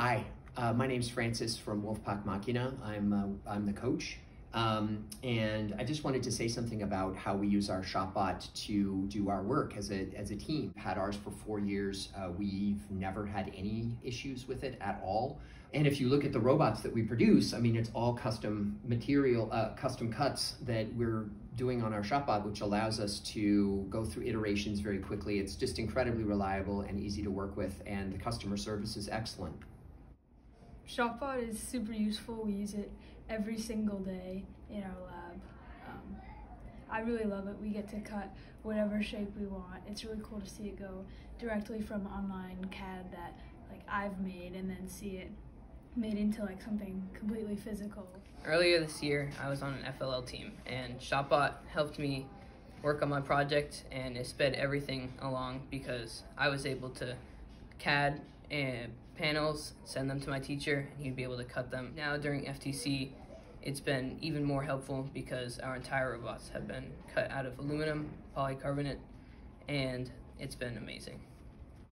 Hi, my name's Francis from Wolfpack Machina. I'm the coach, and I just wanted to say something about how we use our ShopBot to do our work as a team. Had ours for 4 years. We've never had any issues with it at all. And if you look at the robots that we produce, I mean, it's all custom material, custom cuts that we're doing on our ShopBot, which allows us to go through iterations very quickly. It's just incredibly reliable and easy to work with, and the customer service is excellent. ShopBot is super useful. We use it every single day in our lab. I really love it. We get to cut whatever shape we want. It's really cool to see it go directly from online CAD that like I've made, and then see it made into like something completely physical. Earlier this year, I was on an FLL team, and ShopBot helped me work on my project, and it sped everything along because I was able to CAD and panels, send them to my teacher, and he'd be able to cut them. Now during FTC, it's been even more helpful because our entire robots have been cut out of aluminum, polycarbonate, and it's been amazing.